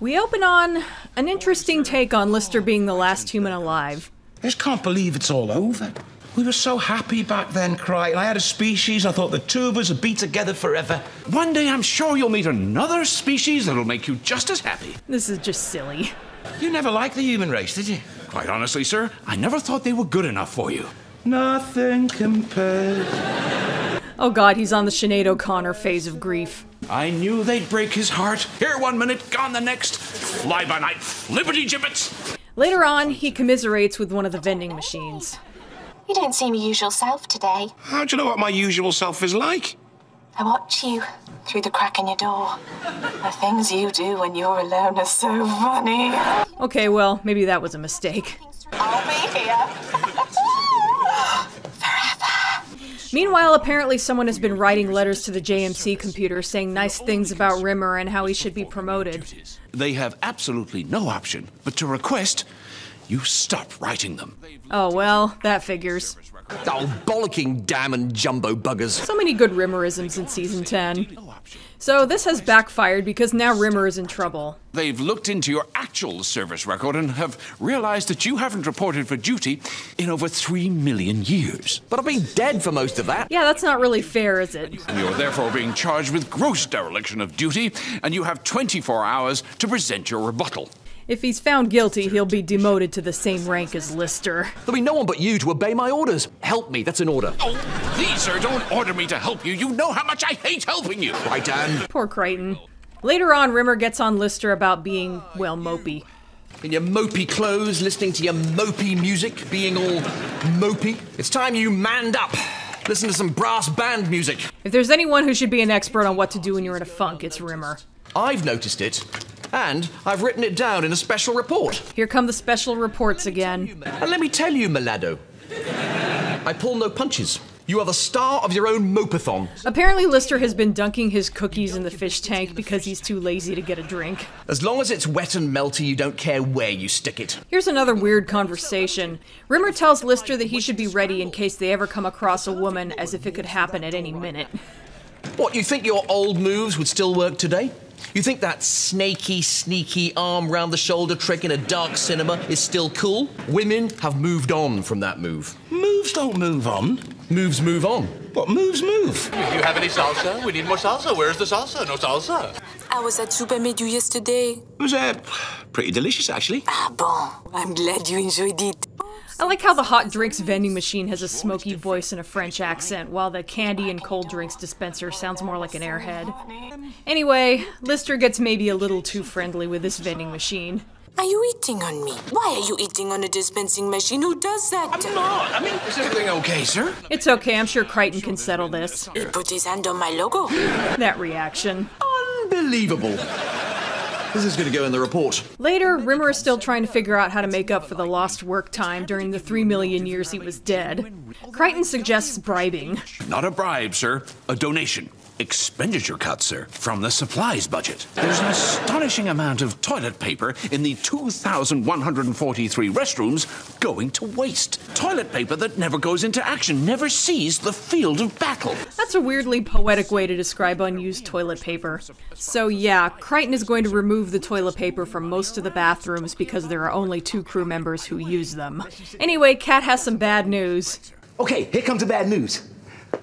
We open on an interesting take on Lister being the last human alive. I just can't believe it's all over. We were so happy back then, Crichton. I had a species, I thought the two of us would be together forever. One day I'm sure you'll meet another species that'll make you just as happy. This is just silly. You never liked the human race, did you? Quite honestly, sir, I never thought they were good enough for you. Nothing compared. Oh God, he's on the Sinead O'Connor phase of grief. I knew they'd break his heart. Here 1 minute, gone the next. Fly by night, liberty gibbets. Later on, he commiserates with one of the vending machines. You don't seem your usual self today. How do you know what my usual self is like? I watch you through the crack in your door. The things you do when you're alone are so funny. Okay, well, maybe that was a mistake. I'll be here. Forever. Meanwhile, apparently someone has been writing letters to the JMC computer saying nice things about Rimmer and how he should be promoted. They have absolutely no option but to request you stop writing them. Oh, well, that figures. Oh, bollocking damn and jumbo buggers. So many good Rimmerisms in Season 10. So this has backfired because now Rimmer is in trouble. They've looked into your actual service record and have realized that you haven't reported for duty in over 3 million years. But I've been dead for most of that. Yeah, that's not really fair, is it? You're therefore being charged with gross dereliction of duty, and you have 24 hours to present your rebuttal. If he's found guilty, he'll be demoted to the same rank as Lister. There'll be no one but you to obey my orders. Help me, that's an order. Oh, please, sir, don't order me to help you. You know how much I hate helping you. Crichton. Poor Crichton. Later on, Rimmer gets on Lister about being, well, mopey. In your mopey clothes, listening to your mopey music, being all mopey. It's time you manned up. Listen to some brass band music. If there's anyone who should be an expert on what to do when you're in a funk, it's Rimmer. I've noticed it. And I've written it down in a special report. Here come the special reports again. And let me tell you, Milado, I pull no punches. You are the star of your own mopathon. Apparently Lister has been dunking his cookies in the fish tank because he's too lazy to get a drink. As long as it's wet and melty, you don't care where you stick it. Here's another weird conversation. Rimmer tells Lister that he should be ready in case they ever come across a woman, as if it could happen at any minute. What, you think your old moves would still work today? You think that snaky, sneaky arm-round-the-shoulder trick in a dark cinema is still cool? Women have moved on from that move. Moves don't move on. Moves move on. What moves move? Do you have any salsa? We need more salsa. Where's the salsa? No salsa. I was at Super Medu yesterday. It was, pretty delicious, actually. Ah, bon. I'm glad you enjoyed it. I like how the hot drinks vending machine has a smoky voice and a French accent, while the candy and cold drinks dispenser sounds more like an airhead. Anyway, Lister gets maybe a little too friendly with this vending machine. Are you eating on me? Why are you eating on a dispensing machine? Who does that? I'm not. I mean, is everything okay, sir? It's okay. I'm sure Crichton can settle this. He put his hand on my logo. That reaction. Unbelievable. This is going to go in the report. Later, Rimmer is still trying to figure out how to make up for the lost work time during the 3 million years he was dead. Crichton suggests bribing. Not a bribe, sir. A donation. Expenditure cut, sir, from the supplies budget. There's an astonishing amount of toilet paper in the 2,143 restrooms going to waste. Toilet paper that never goes into action, never sees the field of battle. That's a weirdly poetic way to describe unused toilet paper. So yeah, Crichton is going to remove the toilet paper from most of the bathrooms because there are only 2 crew members who use them. Anyway, Kat has some bad news. Okay, here comes the bad news.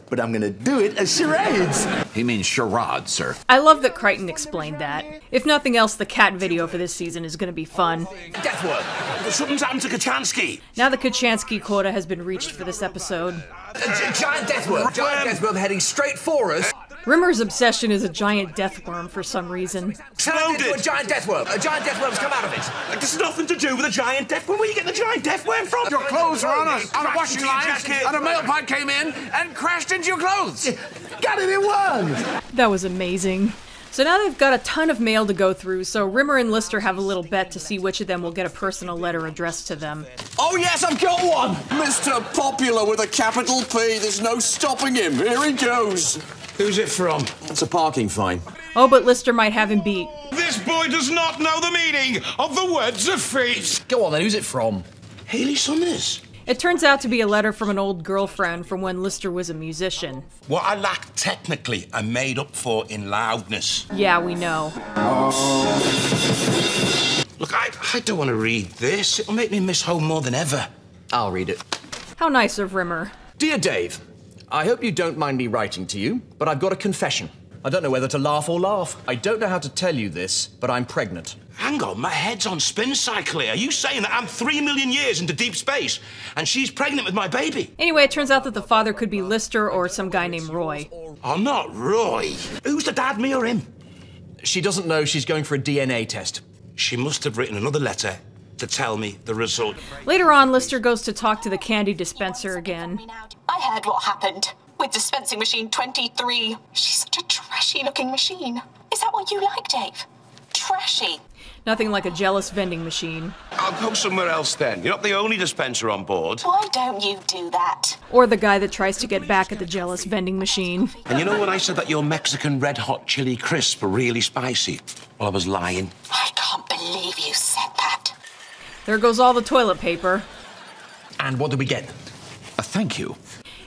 But I'm gonna do it as charades. He means charade, sir. I love that Crichton explained that. If nothing else, the cat video for this season is gonna be fun. Death word. Something's happened to Kochanski. Now the Kochanski quota has been reached for this episode. A giant death worm. Giant death worm heading straight for us. Rimmer's obsession is a giant death worm for some reason. Exploded. A giant death worm. A giant death worm's come out of it. There's nothing to do with a giant death worm. Where are you getting the giant death worm from? Your clothes are on us. On a washing line, and a mail pod came in and crashed into your clothes. Got it in one. That was amazing. So now they've got a ton of mail to go through, so Rimmer and Lister have a little bet to see which of them will get a personal letter addressed to them. Oh yes, I've got one! Mr. Popular with a capital P, there's no stopping him. Here he goes. Who's it from? It's a parking fine. Oh, but Lister might have him beat. This boy does not know the meaning of the words of fate. Go on then, who's it from? Hayley Summers. It turns out to be a letter from an old girlfriend from when Lister was a musician. What I lack technically, I made up for in loudness. Yeah, we know. Look, I don't want to read this. It'll make me miss home more than ever. I'll read it. How nice of Rimmer. Dear Dave, I hope you don't mind me writing to you, but I've got a confession. I don't know whether to laugh or laugh. I don't know how to tell you this, but I'm pregnant. Hang on, my head's on spin cycle here. Are you saying that I'm 3 million years into deep space and she's pregnant with my baby? Anyway, it turns out that the father could be Lister or some guy named Roy. Oh, not Roy. Who's the dad, me or him? She doesn't know. She's going for a DNA test. She must have written another letter to tell me the result. Later on, Lister goes to talk to the candy dispenser again. I heard what happened. With dispensing machine 23. She's such a trashy-looking machine. Is that what you like, Dave? Trashy. Nothing like a jealous vending machine. I'll go somewhere else then. You're not the only dispenser on board. Why don't you do that? Or the guy that tries to get back at the jealous vending machine. And you know when I said that your Mexican red hot chili crisps were really spicy? Well, I was lying. I can't believe you said that. There goes all the toilet paper. And what do we get? A thank you.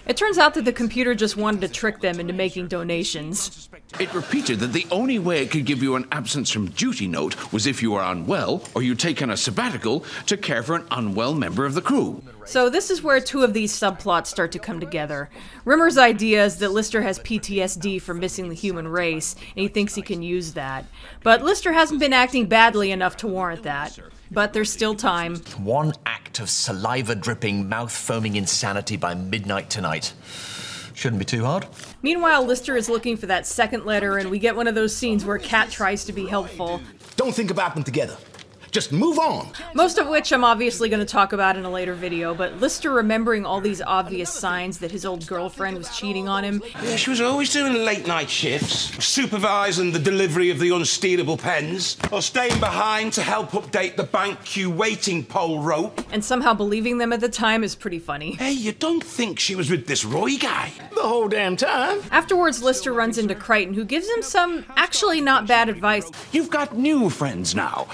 It turns out that the computer just wanted to trick them into making donations. It repeated that the only way it could give you an absence from duty note was if you were unwell or you'd taken a sabbatical to care for an unwell member of the crew. So this is where two of these subplots start to come together. Rimmer's idea is that Lister has PTSD for missing the human race, and he thinks he can use that. But Lister hasn't been acting badly enough to warrant that. But there's still time. One act of saliva-dripping, mouth-foaming insanity by midnight tonight. Shouldn't be too hard. Meanwhile, Lister is looking for that second letter, and we get one of those scenes where Kat tries to be helpful. Don't think about them together. Just move on. Most of which I'm obviously going to talk about in a later video, but Lister remembering all these obvious signs that his old girlfriend was cheating on him. Yeah, she was always doing late-night shifts, supervising the delivery of the unstealable pens, or staying behind to help update the bank queue waiting pole rope. And somehow believing them at the time is pretty funny. Hey, you don't think she was with this Roy guy? The whole damn time. Afterwards, Lister runs into Crichton, who gives him some actually not bad advice. You've got new friends now.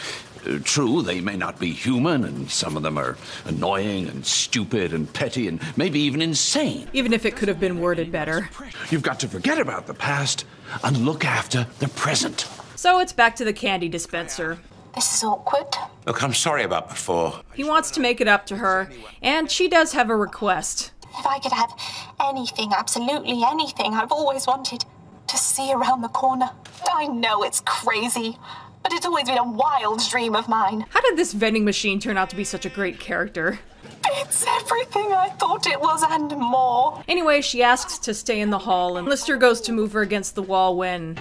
True, they may not be human, and some of them are annoying and stupid and petty and maybe even insane. Even if it could have been worded better. You've got to forget about the past and look after the present. So it's back to the candy dispenser. This is awkward. Look, I'm sorry about before. He wants to make it up to her, and she does have a request. If I could have anything, absolutely anything I've always wanted to see around the corner. I know it's crazy. But it's always been a wild dream of mine. How did this vending machine turn out to be such a great character? It's everything I thought it was and more. Anyway, she asks to stay in the hall, and Lister goes to move her against the wall when...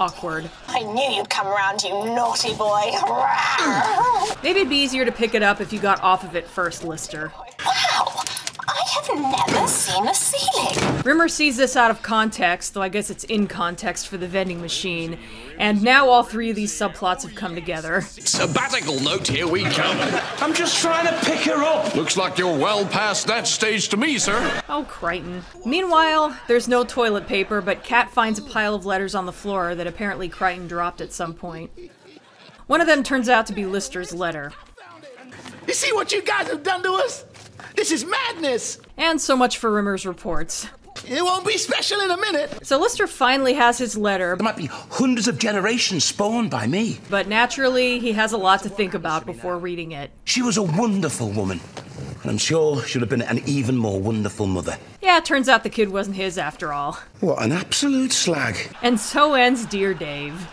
awkward. I knew you'd come around, you naughty boy. Maybe it'd be easier to pick it up if you got off of it first, Lister. Wow! I have never seen a ceiling. Rimmer sees this out of context, though I guess it's in context for the vending machine. And now all three of these subplots have come together. Sabbatical note, here we come. I'm just trying to pick her up. Looks like you're well past that stage to me, sir. Oh, Crichton. Meanwhile, there's no toilet paper, but Kat finds a pile of letters on the floor that apparently Crichton dropped at some point. One of them turns out to be Lister's letter. You see what you guys have done to us? This is madness! And so much for Rimmer's reports. It won't be special in a minute! So Lister finally has his letter. There might be hundreds of generations spawned by me. But naturally, he has a lot to think about before reading it. She was a wonderful woman. And I'm sure she'd have been an even more wonderful mother. Yeah, it turns out the kid wasn't his after all. What an absolute slag. And so ends Dear Dave.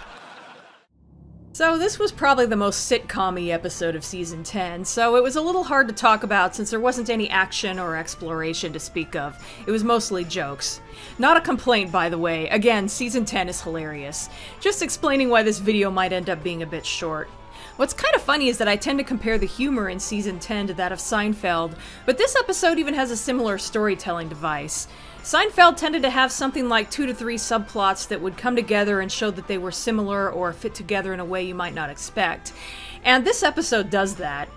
So this was probably the most sitcom-y episode of season 10, so it was a little hard to talk about since there wasn't any action or exploration to speak of. It was mostly jokes. Not a complaint, by the way. Again, season 10 is hilarious. Just explaining why this video might end up being a bit short. What's kind of funny is that I tend to compare the humor in season 10 to that of Seinfeld, but this episode even has a similar storytelling device. Seinfeld tended to have something like 2 to 3 subplots that would come together and show that they were similar or fit together in a way you might not expect. And this episode does that.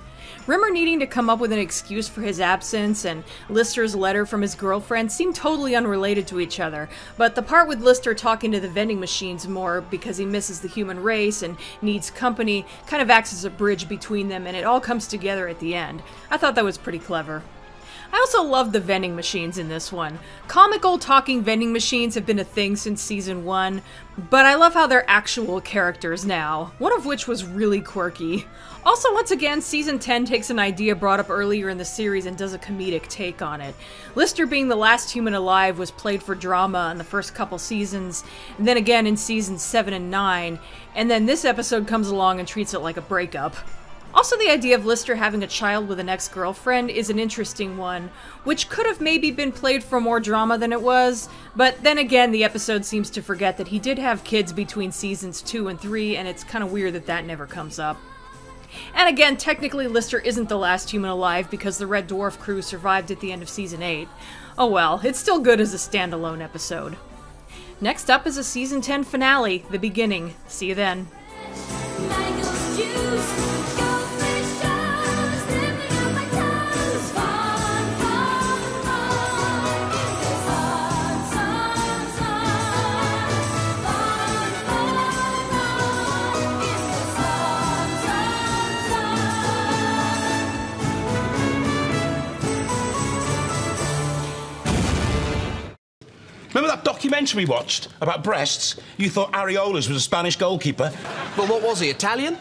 Rimmer needing to come up with an excuse for his absence and Lister's letter from his girlfriend seem totally unrelated to each other, but the part with Lister talking to the vending machines more because he misses the human race and needs company kind of acts as a bridge between them, and it all comes together at the end. I thought that was pretty clever. I also love the vending machines in this one. Comical talking vending machines have been a thing since season 1, but I love how they're actual characters now, one of which was really quirky. Also, once again, season 10 takes an idea brought up earlier in the series and does a comedic take on it. Lister being the last human alive was played for drama in the first couple seasons, and then again in seasons 7 and 9, and then this episode comes along and treats it like a breakup. Also, the idea of Lister having a child with an ex-girlfriend is an interesting one, which could have maybe been played for more drama than it was, but then again, the episode seems to forget that he did have kids between seasons 2 and 3, and it's kind of weird that that never comes up. And again, technically Lister isn't the last human alive because the Red Dwarf crew survived at the end of season 8. Oh well, it's still good as a standalone episode. Next up is a season 10 finale, The Beginning. See you then. Remember that documentary we watched about breasts? You thought Areolas was a Spanish goalkeeper. But what was he, Italian?